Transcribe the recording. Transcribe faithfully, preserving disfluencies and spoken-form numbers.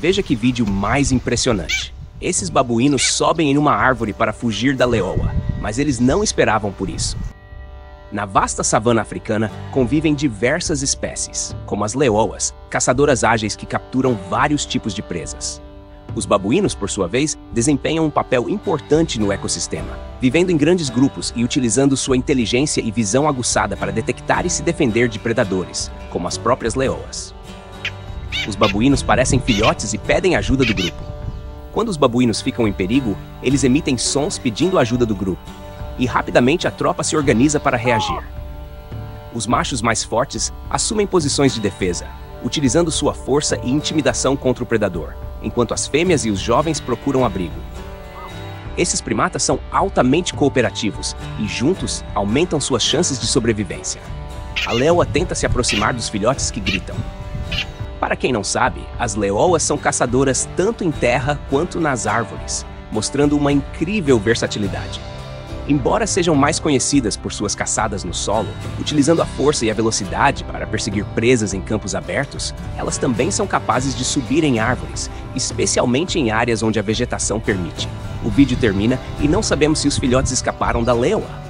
Veja que vídeo mais impressionante. Esses babuínos sobem em uma árvore para fugir da leoa, mas eles não esperavam por isso. Na vasta savana africana convivem diversas espécies, como as leoas, caçadoras ágeis que capturam vários tipos de presas. Os babuínos, por sua vez, desempenham um papel importante no ecossistema, vivendo em grandes grupos e utilizando sua inteligência e visão aguçada para detectar e se defender de predadores, como as próprias leoas. Os babuínos parecem filhotes e pedem ajuda do grupo. Quando os babuínos ficam em perigo, eles emitem sons pedindo ajuda do grupo, e rapidamente a tropa se organiza para reagir. Os machos mais fortes assumem posições de defesa, utilizando sua força e intimidação contra o predador, enquanto as fêmeas e os jovens procuram abrigo. Esses primatas são altamente cooperativos e, juntos, aumentam suas chances de sobrevivência. A leoa tenta se aproximar dos filhotes que gritam. Para quem não sabe, as leoas são caçadoras tanto em terra quanto nas árvores, mostrando uma incrível versatilidade. Embora sejam mais conhecidas por suas caçadas no solo, utilizando a força e a velocidade para perseguir presas em campos abertos, elas também são capazes de subir em árvores, especialmente em áreas onde a vegetação permite. O vídeo termina e não sabemos se os filhotes escaparam da leoa.